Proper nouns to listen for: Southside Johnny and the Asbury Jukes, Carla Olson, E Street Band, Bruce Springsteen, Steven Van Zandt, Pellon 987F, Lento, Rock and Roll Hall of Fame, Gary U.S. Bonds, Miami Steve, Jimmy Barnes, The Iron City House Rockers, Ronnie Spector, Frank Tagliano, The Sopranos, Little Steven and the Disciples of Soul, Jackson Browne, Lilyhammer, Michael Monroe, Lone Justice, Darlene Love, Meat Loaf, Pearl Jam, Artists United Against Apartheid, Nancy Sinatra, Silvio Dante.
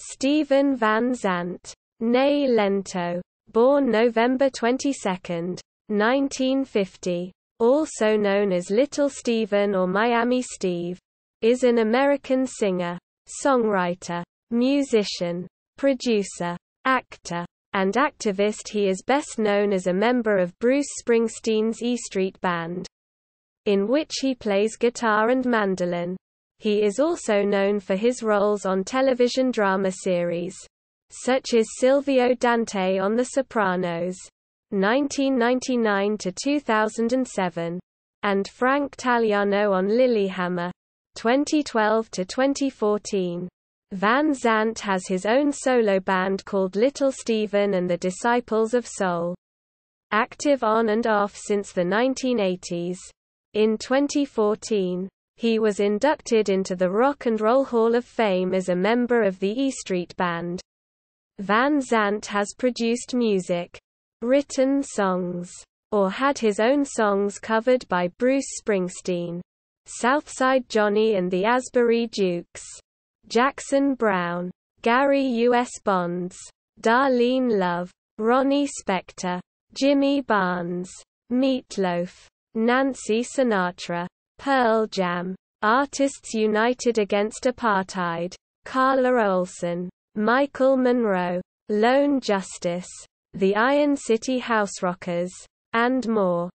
Steven Van Zandt, née Lento, born November 22, 1950, also known as Little Steven or Miami Steve, is an American singer, songwriter, musician, producer, actor, and activist. He is best known as a member of Bruce Springsteen's E Street Band, in which he plays guitar and mandolin. He is also known for his roles on television drama series, such as Silvio Dante on The Sopranos, 1999–2007, and Frank Tagliano on Lilyhammer, 2012–2014. Van Zandt has his own solo band called Little Steven and the Disciples of Soul, active on and off since the 1980s. In 2014, he was inducted into the Rock and Roll Hall of Fame as a member of the E Street Band. Van Zandt has produced music, written songs, or had his own songs covered by Bruce Springsteen, Southside Johnny and the Asbury Jukes, Jackson Browne, Gary U.S. Bonds, Darlene Love, Ronnie Spector, Jimmy Barnes, Meat Loaf, Nancy Sinatra, Pearl Jam, Artists United Against Apartheid, Carla Olson, Michael Monroe, Lone Justice, The Iron City House Rockers, and more.